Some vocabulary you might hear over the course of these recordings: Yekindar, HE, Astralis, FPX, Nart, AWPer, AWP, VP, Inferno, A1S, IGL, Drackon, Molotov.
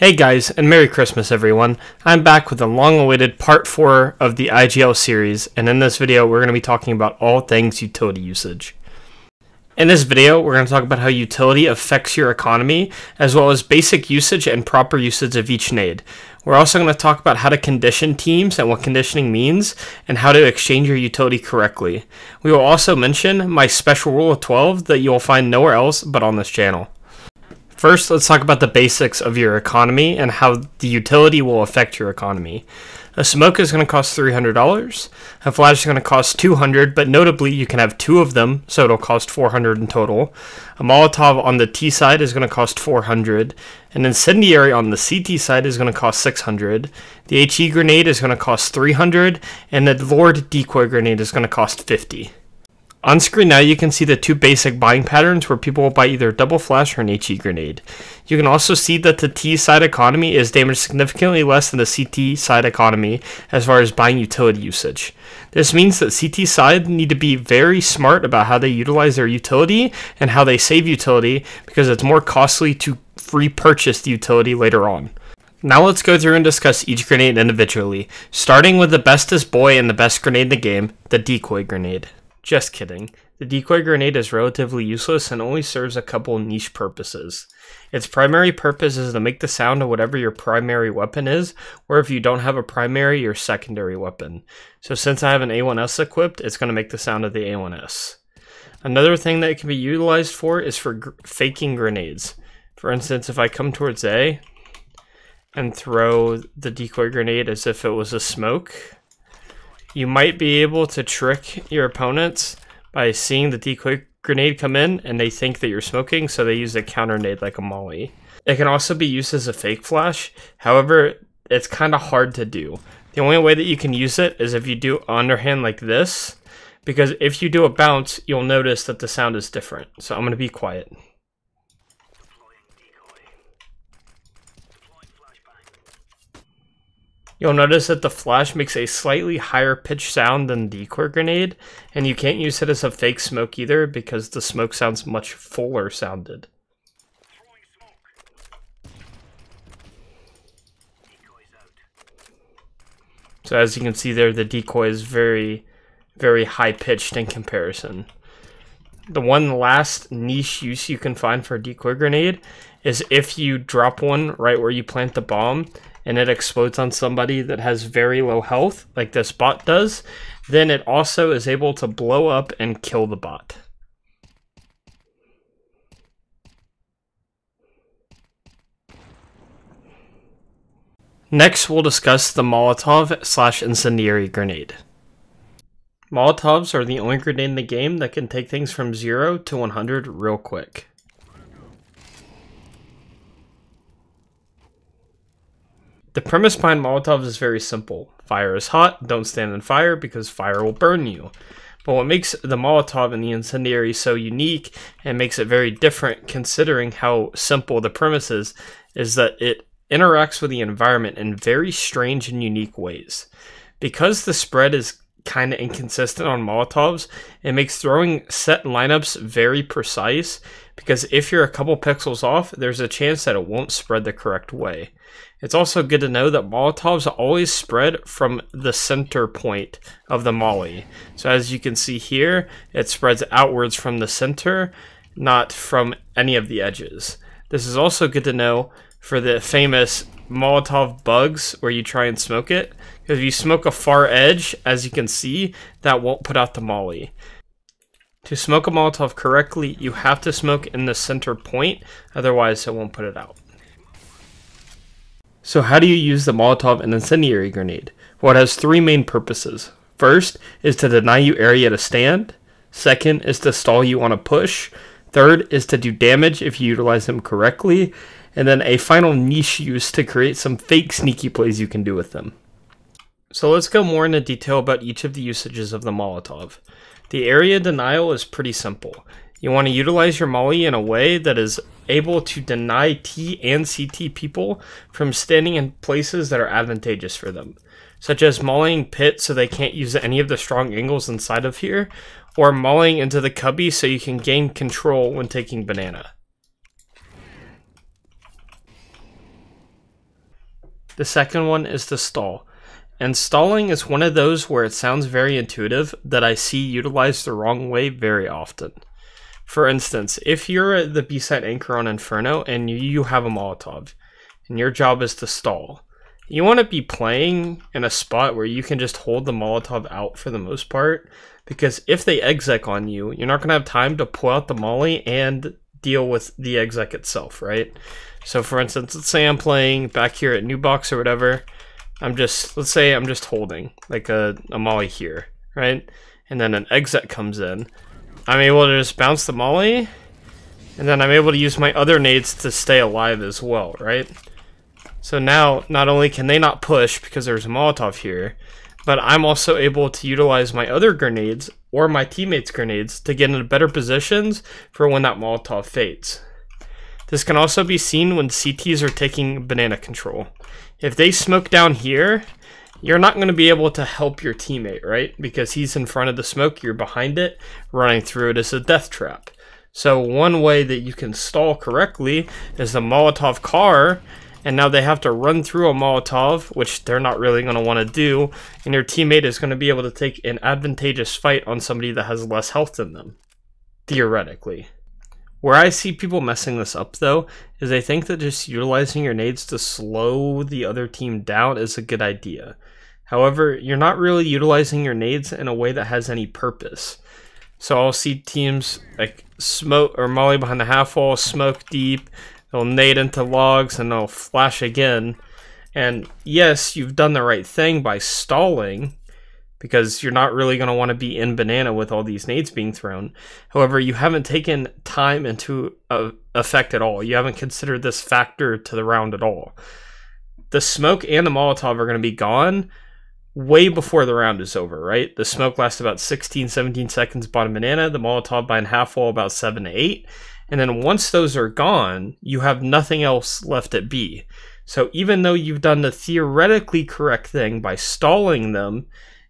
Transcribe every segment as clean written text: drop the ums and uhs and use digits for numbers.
Hey guys, and Merry Christmas everyone. I'm back with the long-awaited part 4 of the IGL series, and in this video we're going to be talking about all things utility usage. In this video we're going to talk about how utility affects your economy, as well as basic usage and proper usage of each node. We're also going to talk about how to condition teams and what conditioning means, and how to exchange your utility correctly. We will also mention my special rule of 12 that you will find nowhere else but on this channel. First, let's talk about the basics of your economy and how the utility will affect your economy. A smoke is going to cost $300, a flash is going to cost $200, but notably you can have two of them, so it'll cost $400 in total. A Molotov on the T side is going to cost $400, an incendiary on the CT side is going to cost $600, the HE grenade is going to cost $300, and the Lord decoy grenade is going to cost $50. On screen now you can see the two basic buying patterns where people will buy either a double flash or an HE grenade. You can also see that the T side economy is damaged significantly less than the CT side economy as far as buying utility usage. This means that CT side need to be very smart about how they utilize their utility and how they save utility, because it's more costly to free purchase the utility later on. Now let's go through and discuss each grenade individually, starting with the bestest boy and the best grenade in the game, the decoy grenade. Just kidding. The decoy grenade is relatively useless and only serves a couple niche purposes. Its primary purpose is to make the sound of whatever your primary weapon is, or if you don't have a primary, your secondary weapon. So since I have an A1S equipped, it's going to make the sound of the A1S. Another thing that it can be utilized for is for faking grenades. For instance, if I come towards A and throw the decoy grenade as if it was a smoke, you might be able to trick your opponents by seeing the decoy grenade come in and they think that you're smoking, so they use a counter nade like a molly. It can also be used as a fake flash, however, it's kind of hard to do. The only way that you can use it is if you do underhand like this, because if you do a bounce, you'll notice that the sound is different. So I'm going to be quiet. You'll notice that the flash makes a slightly higher pitch sound than the decoy grenade, and you can't use it as a fake smoke either because the smoke sounds much fuller sounded. So as you can see there, the decoy is very, very high pitched in comparison. The one last niche use you can find for a decoy grenade is if you drop one right where you plant the bomb and it explodes on somebody that has very low health, like this bot does, then it also is able to blow up and kill the bot. Next, we'll discuss the Molotov / incendiary grenade. Molotovs are the only grenade in the game that can take things from 0 to 100 real quick. The premise behind Molotovs is very simple. Fire is hot, don't stand in fire because fire will burn you. But what makes the Molotov and the incendiary so unique and makes it very different, considering how simple the premise is that it interacts with the environment in very strange and unique ways. Because the spread is kind of inconsistent on Molotovs, it makes throwing set lineups very precise, because if you're a couple pixels off, there's a chance that it won't spread the correct way. It's also good to know that Molotovs always spread from the center point of the molly. So as you can see here, it spreads outwards from the center, not from any of the edges. This is also good to know for the famous Molotov bugs where you try and smoke it, because if you smoke a far edge, as you can see, that won't put out the molly. To smoke a Molotov correctly, you have to smoke in the center point, otherwise it won't put it out. So how do you use the Molotov and incendiary grenade? Well, it has three main purposes. First is to deny you area to stand, second is to stall you on a push, third is to do damage if you utilize them correctly, and then a final niche use to create some fake sneaky plays you can do with them. So let's go more into detail about each of the usages of the Molotov. The area denial is pretty simple. You want to utilize your molly in a way that is able to deny T and CT people from standing in places that are advantageous for them, such as mollying pit so they can't use any of the strong angles inside of here, or mollying into the cubby so you can gain control when taking banana. The second one is to stall. And stalling is one of those where it sounds very intuitive that I see utilized the wrong way very often. For instance, if you're the B-side anchor on Inferno and you have a Molotov, and your job is to stall, you want to be playing in a spot where you can just hold the Molotov out for the most part, because if they exec on you, you're not going to have time to pull out the molly and deal with the exec itself, right? So for instance, let's say I'm playing back here at New Box or whatever, let's say I'm just holding like a molly here, right? And then an exec comes in. I'm able to just bounce the molly, and then I'm able to use my other nades to stay alive as well, right? So now, not only can they not push because there's a Molotov here, but I'm also able to utilize my other grenades or my teammates' grenades to get into better positions for when that Molotov fades. This can also be seen when CTs are taking banana control. If they smoke down here, you're not going to be able to help your teammate, right? Because he's in front of the smoke, you're behind it, running through it is a death trap. So one way that you can stall correctly is the Molotov car, and now they have to run through a Molotov, which they're not really going to want to do, and your teammate is going to be able to take an advantageous fight on somebody that has less health than them, theoretically. Where I see people messing this up, though, is they think that just utilizing your nades to slow the other team down is a good idea. However, you're not really utilizing your nades in a way that has any purpose. So I'll see teams like smoke or molly behind the half wall, smoke deep, they'll nade into logs, and they'll flash again. And yes, you've done the right thing by stalling, because you're not really going to want to be in banana with all these nades being thrown. However, you haven't taken time into effect at all. You haven't considered this factor to the round at all. The smoke and the Molotov are going to be gone way before the round is over, right? The smoke lasts about 16, 17 seconds bottom banana, the Molotov by half wall about 7 to 8, and then once those are gone, you have nothing else left at B. So even though you've done the theoretically correct thing by stalling them,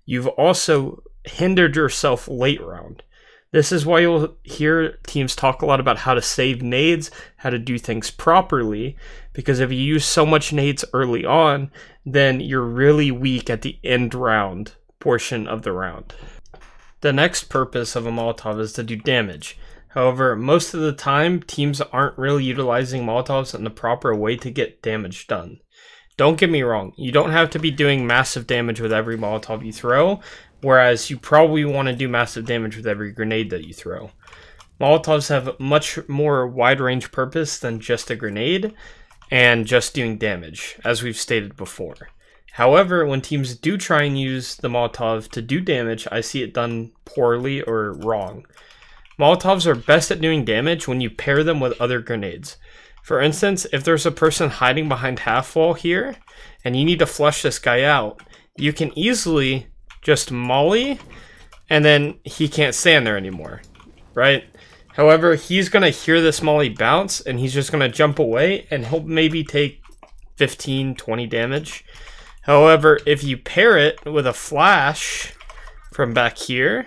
you've also hindered yourself late round. This is why you'll hear teams talk a lot about how to save nades, how to do things properly, because if you use so much nades early on, then you're really weak at the end round portion of the round. The next purpose of a Molotov is to do damage. However, most of the time, teams aren't really utilizing Molotovs in the proper way to get damage done. Don't get me wrong, you don't have to be doing massive damage with every Molotov you throw, whereas you probably want to do massive damage with every grenade that you throw. Molotovs have much more wide-range purpose than just a grenade and just doing damage, as we've stated before. However, when teams do try and use the Molotov to do damage, I see it done poorly or wrong. Molotovs are best at doing damage when you pair them with other grenades. For instance, if there's a person hiding behind half wall here, and you need to flush this guy out, you can easily just molly, and then he can't stand there anymore, right? However, he's going to hear this molly bounce, and he's just going to jump away, and he'll maybe take 15, 20 damage. However, if you pair it with a flash from back here,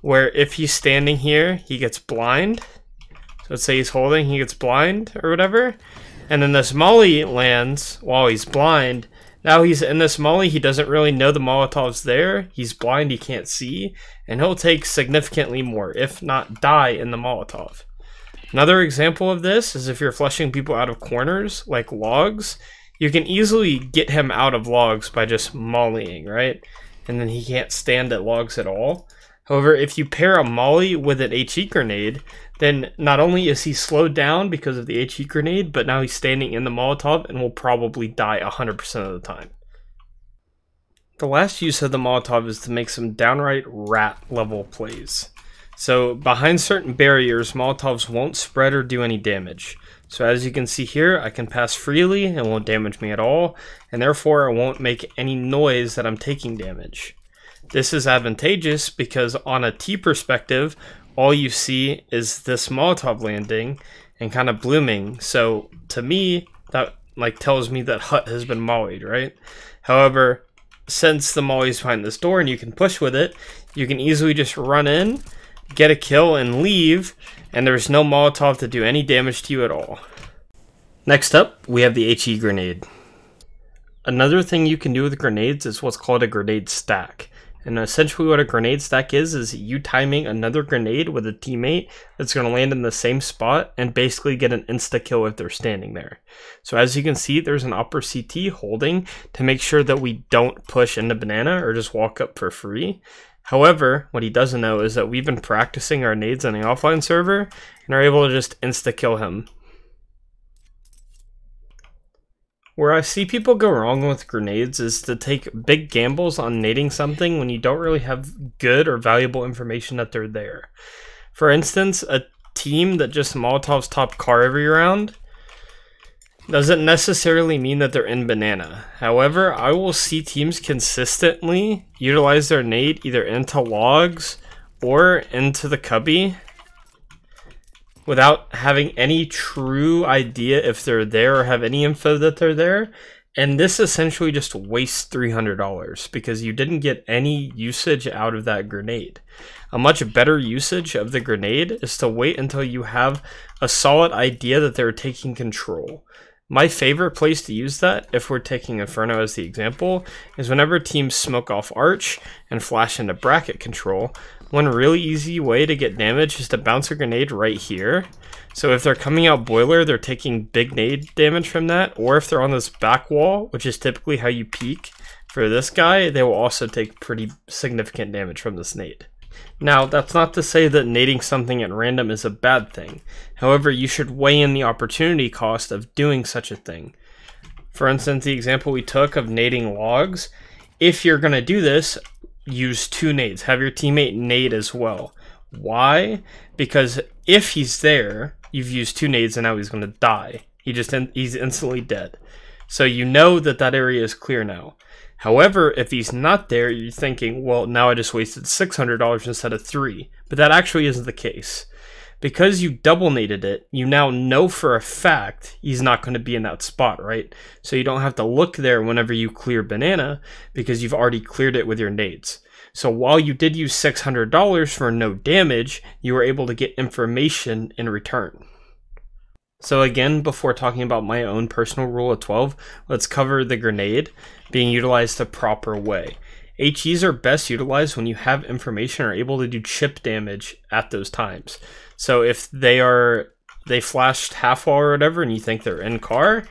where if he's standing here, he gets blind. Let's say he's holding, he gets blind or whatever, and then this molly lands while he's blind. Now he's in this molly, he doesn't really know the Molotov's there, he's blind, he can't see, and he'll take significantly more, if not die in the Molotov. Another example of this is if you're flushing people out of corners, like logs, you can easily get him out of logs by just mollying, right? And then he can't stand at logs at all. However, if you pair a molly with an HE grenade, then not only is he slowed down because of the HE grenade, but now he's standing in the Molotov and will probably die 100% of the time. The last use of the Molotov is to make some downright rat-level plays. So behind certain barriers, Molotovs won't spread or do any damage. So as you can see here, I can pass freely, it won't damage me at all, and therefore I won't make any noise that I'm taking damage. This is advantageous because on a T perspective, all you see is this Molotov landing and kind of blooming. So to me, that like tells me that hut has been mollied, right? However, since the molly's behind this door and you can push with it, you can easily just run in, get a kill and leave, and there's no Molotov to do any damage to you at all. Next up, we have the HE grenade. Another thing you can do with grenades is what's called a grenade stack. And essentially what a grenade stack is you timing another grenade with a teammate that's going to land in the same spot and basically get an insta-kill if they're standing there. So as you can see, there's an upper CT holding to make sure that we don't push into banana or just walk up for free. However, what he doesn't know is that we've been practicing our nades on the offline server and are able to just insta-kill him. Where I see people go wrong with grenades is to take big gambles on nading something when you don't really have good or valuable information that they're there. For instance, a team that just Molotov's top car every round doesn't necessarily mean that they're in banana. However, I will see teams consistently utilize their nade either into logs or into the cubby without having any true idea if they're there or have any info that they're there. And this essentially just wastes $300 because you didn't get any usage out of that grenade. A much better usage of the grenade is to wait until you have a solid idea that they're taking control. My favorite place to use that, if we're taking Inferno as the example, is whenever teams smoke off Arch and flash into bracket control. One really easy way to get damage is to bounce a grenade right here. So if they're coming out boiler, they're taking big nade damage from that, or if they're on this back wall, which is typically how you peek for this guy, they will also take pretty significant damage from this nade. Now, that's not to say that nading something at random is a bad thing. However, you should weigh in the opportunity cost of doing such a thing. For instance, the example we took of nading logs, if you're going to do this, use two nades. Have your teammate nade as well. Why? Because if he's there, you've used two nades and now he's going to die. He's instantly dead. So you know that that area is clear now. However, if he's not there, you're thinking, well, now I just wasted $600 instead of $300. But that actually isn't the case. Because you double naded it, you now know for a fact he's not going to be in that spot, right? So you don't have to look there whenever you clear banana because you've already cleared it with your nades. So while you did use $600 for no damage, you were able to get information in return. So again, before talking about my own personal rule of 12, let's cover the grenade being utilized the proper way. HEs are best utilized when you have information or able to do chip damage at those times. So if they flashed half wall or whatever and you think they're in car,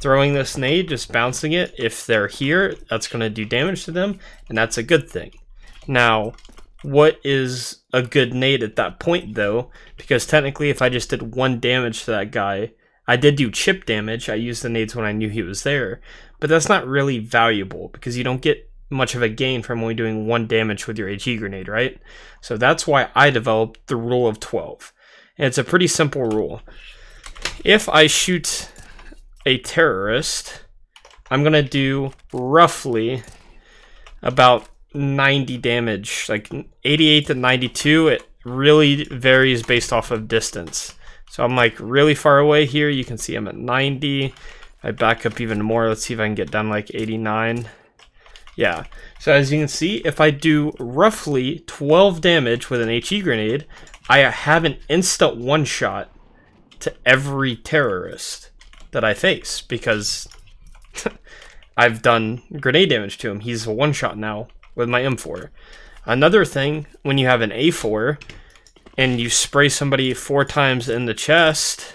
throwing this nade, just bouncing it, if they're here, that's going to do damage to them, and that's a good thing. Now, what is a good nade at that point though? Because technically if I just did one damage to that guy, I did do chip damage, I used the nades when I knew he was there, but that's not really valuable because you don't get much of a gain from only doing one damage with your HE grenade, right? So that's why I developed the rule of 12. And it's a pretty simple rule. If I shoot a terrorist, I'm gonna do roughly about 90 damage, like 88 to 92, it really varies based off of distance. So I'm like really far away here, you can see I'm at 90, I back up even more, let's see if I can get down like 89. Yeah, so as you can see, if I do roughly 12 damage with an HE grenade, I have an instant one-shot to every terrorist that I face because I've done grenade damage to him. He's a one-shot now with my M4. Another thing, when you have an A4 and you spray somebody 4 times in the chest,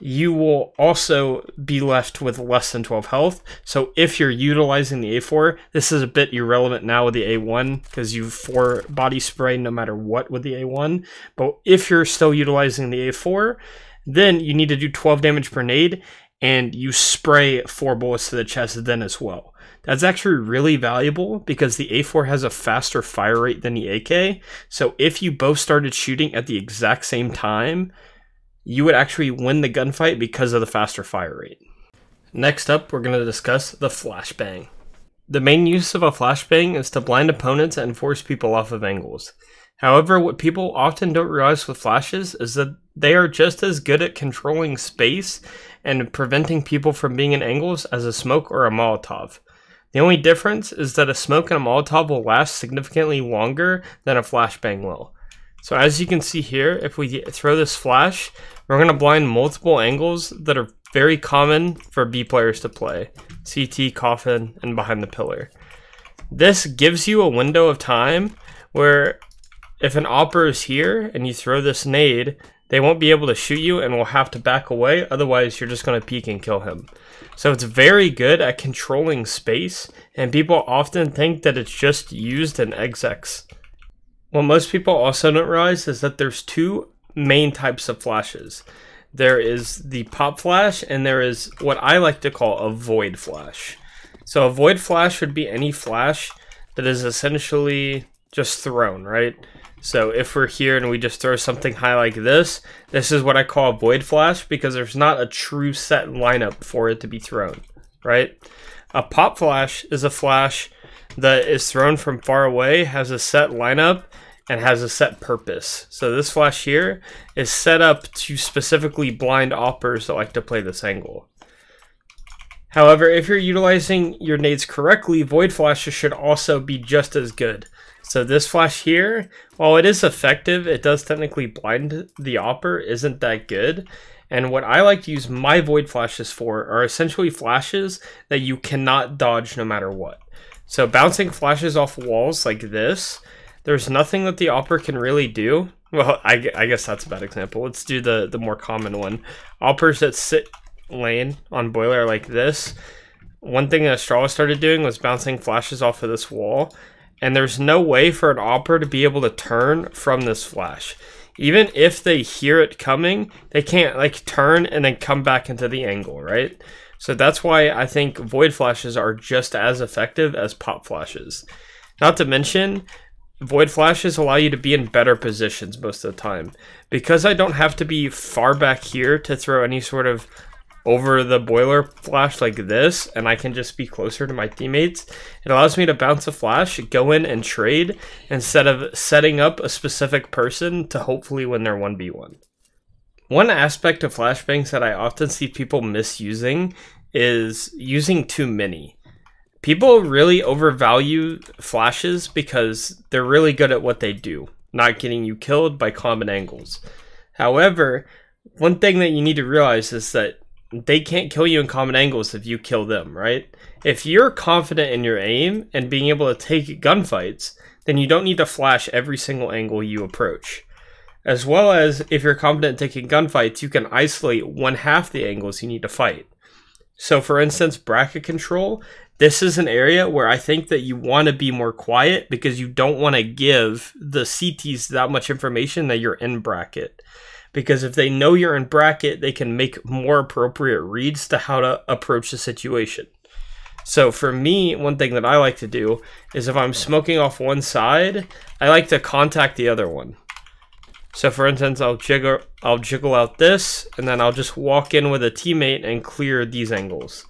you will also be left with less than 12 health. So if you're utilizing the A4, this is a bit irrelevant now with the A1 because you 4 body spray no matter what with the A1. But if you're still utilizing the A4, then you need to do 12 damage per nade and you spray 4 bullets to the chest then as well. That's actually really valuable because the A4 has a faster fire rate than the AK. So if you both started shooting at the exact same time, you would actually win the gunfight because of the faster fire rate. Next up, we're going to discuss the flashbang. The main use of a flashbang is to blind opponents and force people off of angles. However, what people often don't realize with flashes is that they are just as good at controlling space and preventing people from being in angles as a smoke or a Molotov. The only difference is that a smoke and a Molotov will last significantly longer than a flashbang will. So as you can see here, if we throw this flash, we're going to blind multiple angles that are Very common for B players to play. CT, Coffin, and Behind the Pillar. This gives you a window of time where if an AWPer is here and you throw this nade, they won't be able to shoot you and will have to back away, otherwise you're just going to peek and kill him. So it's very good at controlling space, and people often think that it's just used in execs. What most people also don't realize is that there's two main types of flashes. There is the pop flash, and there is what I like to call a void flash. So a void flash would be any flash that is essentially just thrown, right? So if we're here and we just throw something high like this, this is what I call a void flash because there's not a true set lineup for it to be thrown, right? A pop flash is a flash that is thrown from far away, has a set lineup, and has a set purpose. So this flash here is set up to specifically blind AWPers that like to play this angle. However, if you're utilizing your nades correctly, void flashes should also be just as good. So this flash here, while it is effective, it does technically blind the AWPer, isn't that good. And what I like to use my void flashes for are essentially flashes that you cannot dodge no matter what. So bouncing flashes off walls like this, there's nothing that the AWPer can really do. Well, I guess that's a bad example. Let's do the more common one. AWPers that sit lane on boiler like this. One thing that Astralis started doing was bouncing flashes off of this wall. And there's no way for an AWPer to be able to turn from this flash. Even if they hear it coming, they can't like turn and then come back into the angle, right? So that's why I think void flashes are just as effective as pop flashes. Not to mention, void flashes allow you to be in better positions most of the time. Because I don't have to be far back here to throw any sort of over the boiler flash like this, and I can just be closer to my teammates. It allows me to bounce a flash, go in and trade, instead of setting up a specific person to hopefully win their 1v1. One aspect of flashbangs that I often see people misusing is using too many. People really overvalue flashes because they're really good at what they do, not getting you killed by common angles. However, one thing that you need to realize is that they can't kill you in common angles if you kill them, right? If you're confident in your aim and being able to take gunfights, then you don't need to flash every single angle you approach. As well as, if you're confident in taking gunfights, you can isolate one half the angles you need to fight. So for instance, bracket control, this is an area where I think that you want to be more quiet because you don't want to give the CTs that much information that you're in bracket. Because if they know you're in bracket, they can make more appropriate reads to how to approach the situation. So for me, one thing that I like to do is if I'm smoking off one side, I like to contact the other one. So for instance, I'll jiggle out this, and then I'll just walk in with a teammate and clear these angles.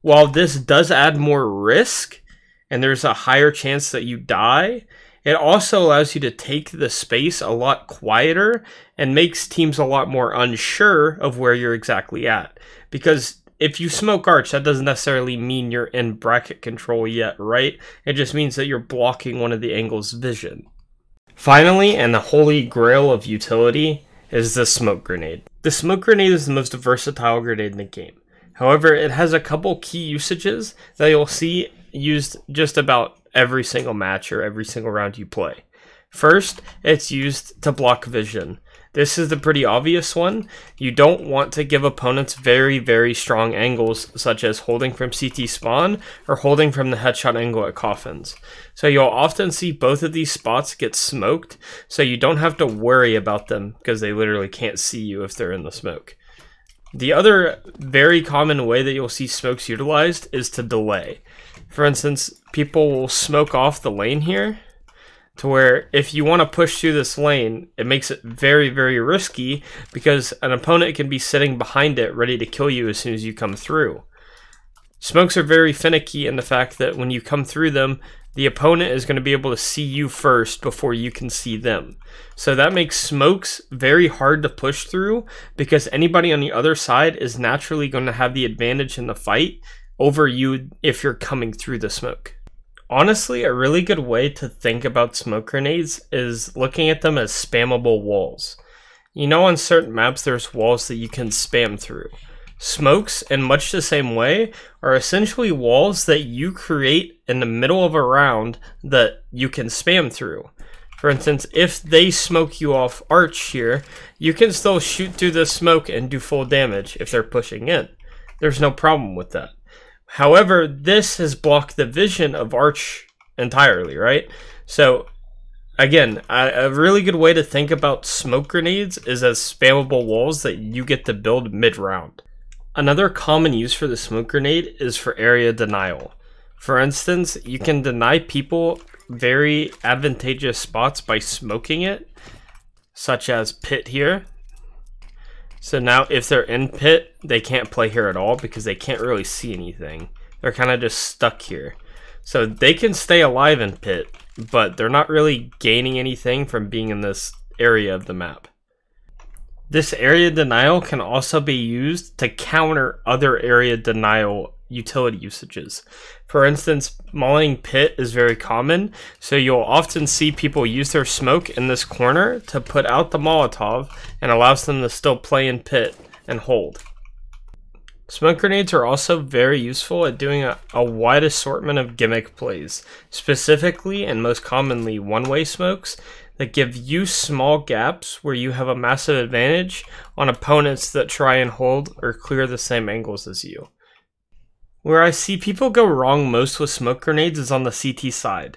While this does add more risk, and there's a higher chance that you die, it also allows you to take the space a lot quieter and makes teams a lot more unsure of where you're exactly at. Because if you smoke arch, that doesn't necessarily mean you're in bracket control yet, right? It just means that you're blocking one of the angle's vision. Finally, and the holy grail of utility, is the smoke grenade. The smoke grenade is the most versatile grenade in the game. However, it has a couple key usages that you'll see used just about every single match or every single round you play. First, it's used to block vision. This is the pretty obvious one. You don't want to give opponents very, very strong angles, such as holding from CT spawn or holding from the headshot angle at coffins. So you'll often see both of these spots get smoked, so you don't have to worry about them because they literally can't see you if they're in the smoke. The other very common way that you'll see smokes utilized is to delay. For instance, people will smoke off the lane here to where if you want to push through this lane, it makes it very, very risky because an opponent can be sitting behind it ready to kill you as soon as you come through. Smokes are very finicky in the fact that when you come through them, the opponent is going to be able to see you first before you can see them. So that makes smokes very hard to push through because anybody on the other side is naturally going to have the advantage in the fight over you if you're coming through the smoke. Honestly, a really good way to think about smoke grenades is looking at them as spammable walls. You know, on certain maps, there's walls that you can spam through. Smokes, in much the same way, are essentially walls that you create in the middle of a round that you can spam through. For instance, if they smoke you off arch here, you can still shoot through the smoke and do full damage if they're pushing in. There's no problem with that. However, this has blocked the vision of arch entirely, right? So, again, a really good way to think about smoke grenades is as spammable walls that you get to build mid-round. Another common use for the smoke grenade is for area denial. For instance, you can deny people very advantageous spots by smoking it, such as pit here. So now if they're in pit, they can't play here at all because they can't really see anything. They're kind of just stuck here. So they can stay alive in pit, but they're not really gaining anything from being in this area of the map. This area denial can also be used to counter other area denial utility usages. For instance, mauling pit is very common, so you'll often see people use their smoke in this corner to put out the Molotov and allows them to still play in pit and hold. Smoke grenades are also very useful at doing a wide assortment of gimmick plays, specifically and most commonly one-way smokes that give you small gaps where you have a massive advantage on opponents that try and hold or clear the same angles as you. Where I see people go wrong most with smoke grenades is on the CT side.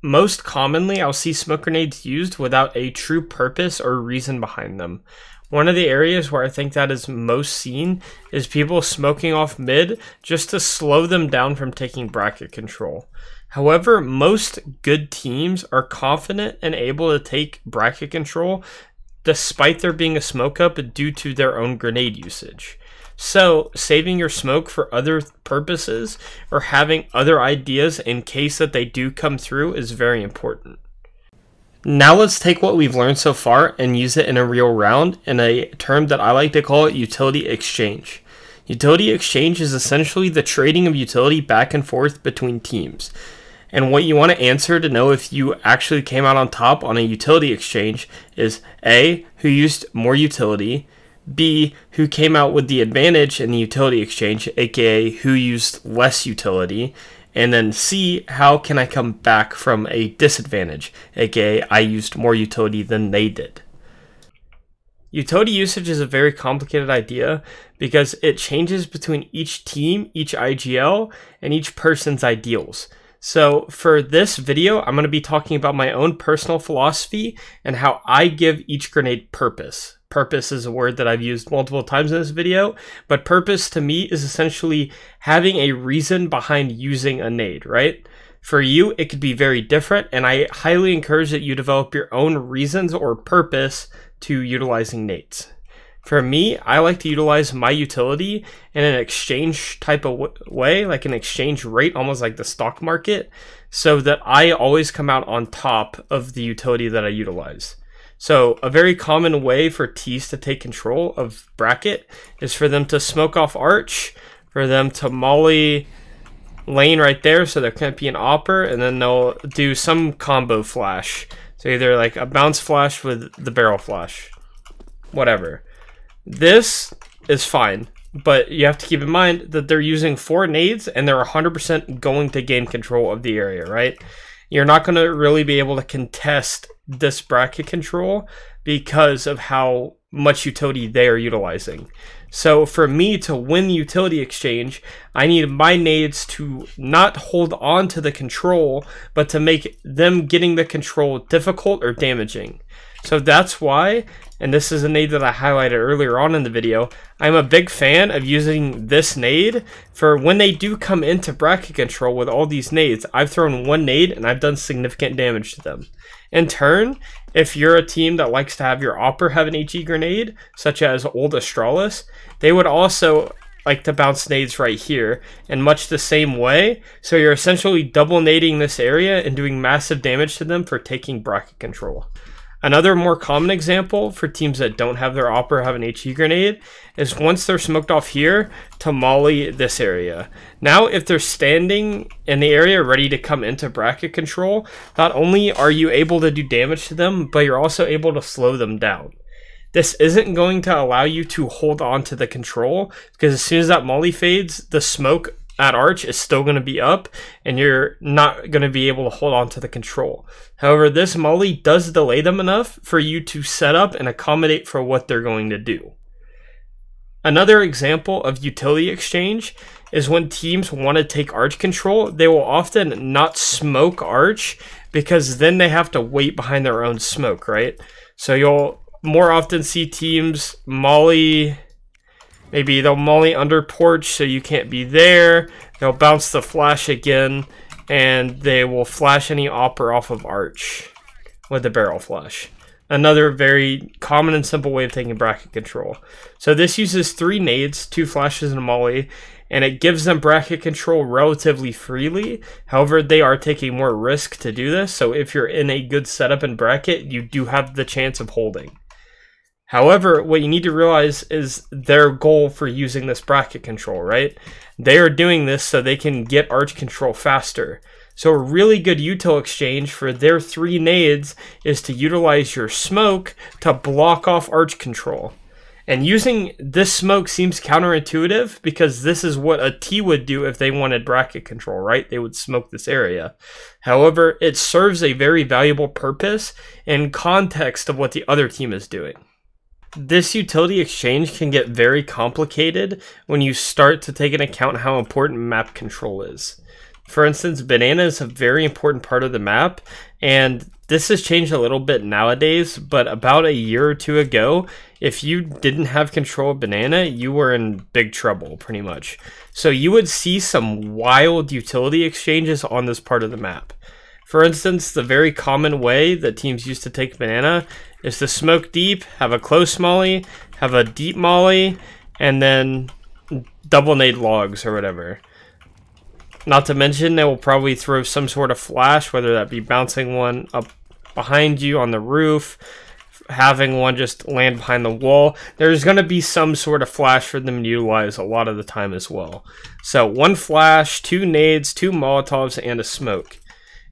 Most commonly, I'll see smoke grenades used without a true purpose or reason behind them. One of the areas where I think that is most seen is people smoking off mid just to slow them down from taking bracket control. However, most good teams are confident and able to take bracket control despite there being a smoke up due to their own grenade usage. So, saving your smoke for other purposes or having other ideas in case that they do come through is very important. Now let's take what we've learned so far and use it in a real round in a term that I like to call utility exchange. Utility exchange is essentially the trading of utility back and forth between teams. And what you want to answer to know if you actually came out on top on a utility exchange is A, who used more utility, B, who came out with the advantage in the utility exchange, aka who used less utility, and then C, how can I come back from a disadvantage, aka I used more utility than they did. Utility usage is a very complicated idea because it changes between each team, each IGL, and each person's ideals. So for this video, I'm going to be talking about my own personal philosophy and how I give each grenade purpose. Purpose is a word that I've used multiple times in this video, but purpose to me is essentially having a reason behind using a nade, right? For you, it could be very different, and I highly encourage that you develop your own reasons or purpose to utilizing nades. For me, I like to utilize my utility in an exchange type of way, like an exchange rate, almost like the stock market, so that I always come out on top of the utility that I utilize. So a very common way for T's to take control of bracket is for them to smoke off arch, for them to molly lane right there so there can't be an AWPer, and then they'll do some combo flash. So either like a bounce flash with the barrel flash, whatever. This is fine, but you have to keep in mind that they're using 4 nades and they're 100% going to gain control of the area, right? You're not going to really be able to contest this bracket control because of how much utility they are utilizing. So for me to win the utility exchange, I need my nades to not hold on to the control, but to make them getting the control difficult or damaging. So that's why, and this is a nade that I highlighted earlier on in the video, I'm a big fan of using this nade for when they do come into bracket control with all these nades. I've thrown one nade and I've done significant damage to them. In turn, if you're a team that likes to have your AWPer have an HE grenade, such as old Astralis, they would also like to bounce nades right here in much the same way. So you're essentially double nading this area and doing massive damage to them for taking bracket control. Another more common example for teams that don't have their AWPer have an HE grenade is once they're smoked off here to molly this area. Now if they're standing in the area ready to come into bracket control, not only are you able to do damage to them, but you're also able to slow them down. This isn't going to allow you to hold on to the control, because as soon as that molly fades, the smoke at Arch is still going to be up and you're not going to be able to hold on to the control. However, this molly does delay them enough for you to set up and accommodate for what they're going to do. Another example of utility exchange is when teams want to take Arch control, they will often not smoke Arch because then they have to wait behind their own smoke, right? So you'll more often see teams molly. Maybe they'll molly under porch so you can't be there. They'll bounce the flash again, and they will flash any AWPer off of Arch with the barrel flash. Another very common and simple way of taking bracket control. So this uses 3 nades, 2 flashes, and a molly, and it gives them bracket control relatively freely. However, they are taking more risk to do this, so if you're in a good setup and bracket, you do have the chance of holding. However, what you need to realize is their goal for using this bracket control, right? They are doing this so they can get Arch control faster. So a really good util exchange for their 3 nades is to utilize your smoke to block off Arch control. And using this smoke seems counterintuitive because this is what a T would do if they wanted bracket control, right? They would smoke this area. However, it serves a very valuable purpose in context of what the other team is doing. This utility exchange can get very complicated when you start to take into account how important map control is. For instance, Banana is a very important part of the map, and this has changed a little bit nowadays, but about a year or two ago, if you didn't have control of Banana, you were in big trouble, pretty much. So you would see some wild utility exchanges on this part of the map. For instance, the very common way that teams used to take Banana is to smoke deep, have a close molly, have a deep molly, and then double nade logs or whatever. Not to mention, they will probably throw some sort of flash, whether that be bouncing one up behind you on the roof, having one just land behind the wall. There's going to be some sort of flash for them to utilize a lot of the time as well. So 1 flash, 2 nades, 2 molotovs, and a smoke.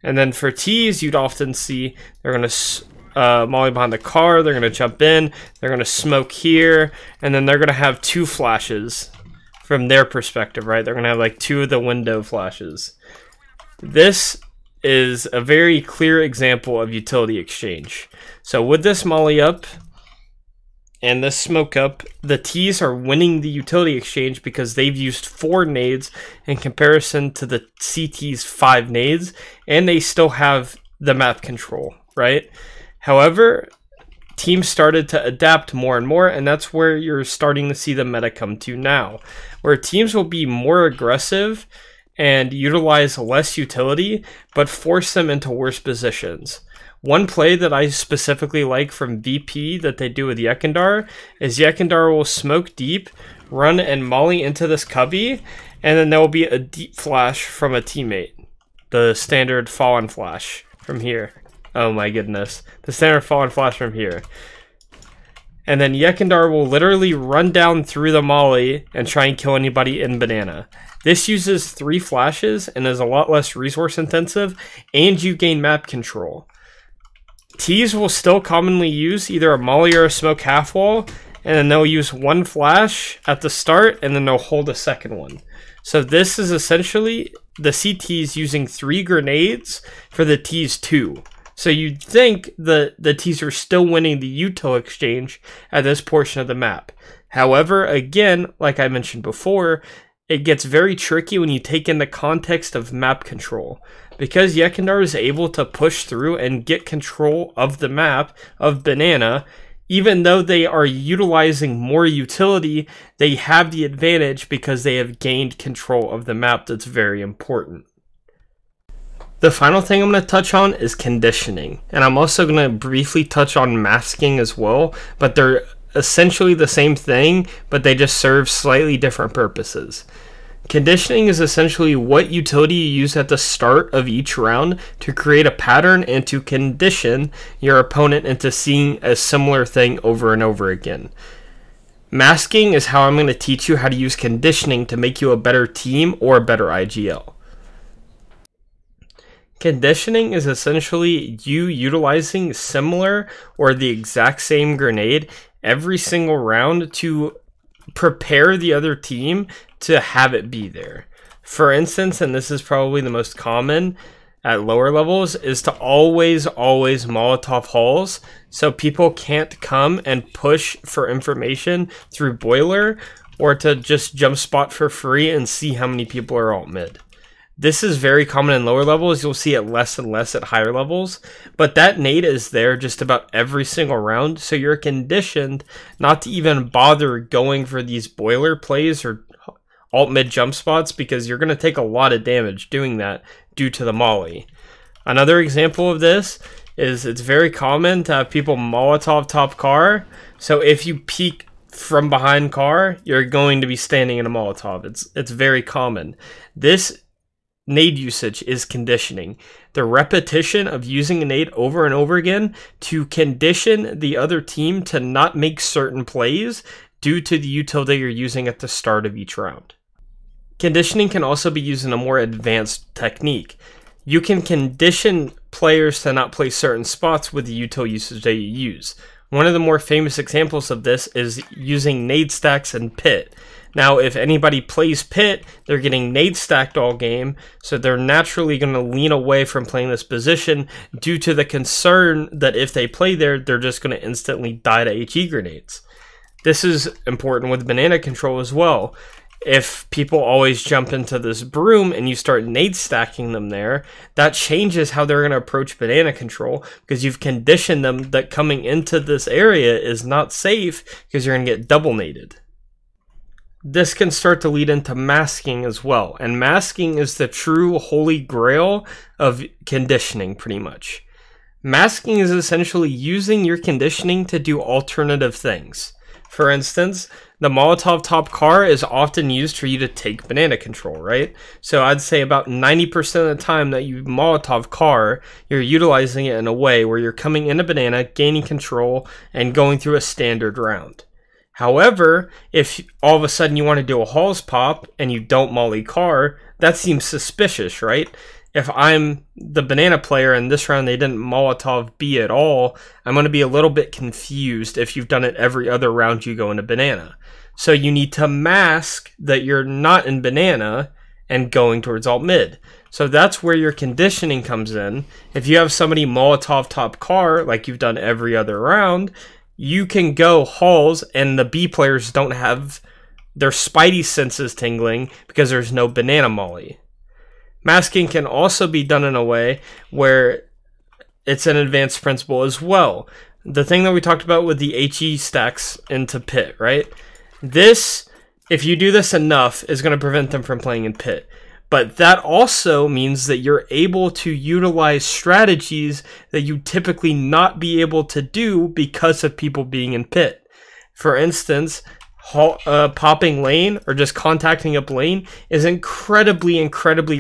And then for T's, you'd often see they're going to molly behind the car, they're going to jump in, they're going to smoke here, and then they're going to have 2 flashes from their perspective, right? They're going to have like 2 of the window flashes. This is a very clear example of utility exchange. So with this molly up and this smoke up, the T's are winning the utility exchange because they've used 4 nades in comparison to the CT's 5 nades, and they still have the map control, right? However, teams started to adapt more and more, and that's where you're starting to see the meta come to now, where teams will be more aggressive and utilize less utility, but force them into worse positions. One play that I specifically like from VP that they do with Yekindar is Yekindar will smoke deep, run and molly into this cubby, and then there will be a deep flash from a teammate. The standard fallen flash from here. Oh my goodness. The standard fallen flash from here. And then Yekindar will literally run down through the molly and try and kill anybody in Banana. This uses 3 flashes and is a lot less resource intensive, and you gain map control. T's will still commonly use either a molly or a smoke half wall, and then they'll use 1 flash at the start, and then they'll hold a second one. So this is essentially the CT's using 3 grenades for the T's 2. So you'd think the T's are still winning the util exchange at this portion of the map. However, again, like I mentioned before, it gets very tricky when you take in the context of map control. Because Yekindar is able to push through and get control of the map of Banana, even though they are utilizing more utility, they have the advantage because they have gained control of the map. That's very important. The final thing I'm going to touch on is conditioning, and I'm also going to briefly touch on masking as well, but they're essentially the same thing, but they just serve slightly different purposes. Conditioning is essentially what utility you use at the start of each round to create a pattern and to condition your opponent into seeing a similar thing over and over again. Masking is how I'm going to teach you how to use conditioning to make you a better team or a better IGL. Conditioning is essentially you utilizing similar or the exact same grenade every single round to prepare the other team to have it be there. For instance, and this is probably the most common at lower levels, is to always Molotov hauls so people can't come and push for information through boiler or to just jump spot for free and see how many people are alt mid. This is very common in lower levels. You'll see it less and less at higher levels, but that nade is there just about every single round, so you're conditioned not to even bother going for these boiler plays or alt mid jump spots because you're going to take a lot of damage doing that due to the molly. Another example of this is it's very common to have people Molotov top car, so if you peek from behind car, you're going to be standing in a Molotov. It's very common. This nade usage is conditioning. The repetition of using a nade over and over again to condition the other team to not make certain plays due to the util that you're using at the start of each round. Conditioning can also be used in a more advanced technique. You can condition players to not play certain spots with the util usage that you use. One of the more famous examples of this is using nade stacks in pit. Now, if anybody plays pit, they're getting nade stacked all game, so they're naturally going to lean away from playing this position due to the concern that if they play there, they're just going to instantly die to HE grenades. This is important with banana control as well. If people always jump into this broom and you start nade stacking them there, that changes how they're going to approach banana control because you've conditioned them that coming into this area is not safe because you're going to get double naded. This can start to lead into masking as well, and masking is the true holy grail of conditioning pretty much. Masking is essentially using your conditioning to do alternative things. For instance, the Molotov top car is often used for you to take banana control, right? So I'd say about 90% of the time that you Molotov car, you're utilizing it in a way where you're coming into banana, gaining control, and going through a standard round. However, if all of a sudden you want to do a halls pop and you don't molly car, that seems suspicious, right? If I'm the banana player and this round they didn't Molotov B at all, I'm going to be a little bit confused if you've done it every other round you go into banana. So you need to mask that you're not in banana and going towards alt mid. So that's where your conditioning comes in. If you have somebody Molotov top car like you've done every other round, you can go halls and the B players don't have their spidey senses tingling because there's no banana molly. Masking can also be done in a way where it's an advanced principle as well. The thing that we talked about with the HE stacks into pit, right? This, if you do this enough, is going to prevent them from playing in pit. But that also means that you're able to utilize strategies that you typically not be able to do because of people being in pit. For instance, popping lane or just contacting up lane is incredibly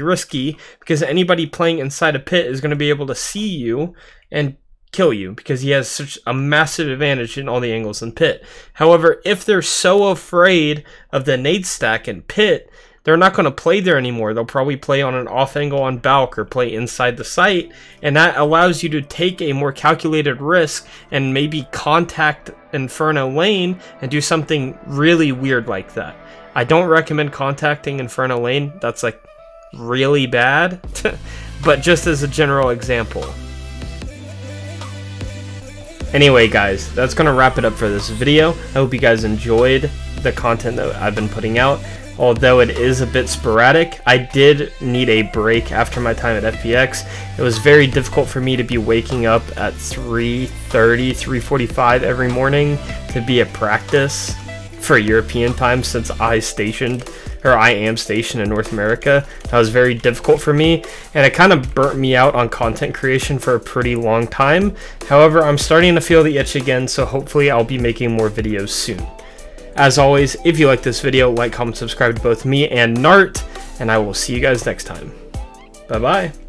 risky because anybody playing inside a pit is going to be able to see you and kill you because he has such a massive advantage in all the angles in pit. However, if they're so afraid of the nade stack in pit, they're not going to play there anymore. They'll probably play on an off angle on Balk or play inside the site, and that allows you to take a more calculated risk and maybe contact Inferno lane and do something really weird like that. I don't recommend contacting Inferno lane. That's like really bad, but just as a general example. Anyway guys, that's going to wrap it up for this video. I hope you guys enjoyed the content that I've been putting out. Although it is a bit sporadic, I did need a break after my time at FPX. It was very difficult for me to be waking up at 3:30, 3:45 every morning to be at practice for European time since I am stationed in North America. That was very difficult for me, and it kind of burnt me out on content creation for a pretty long time. However, I'm starting to feel the itch again, so hopefully I'll be making more videos soon. As always, if you like this video, like, comment, subscribe to both me and Nart, and I will see you guys next time. Bye-bye.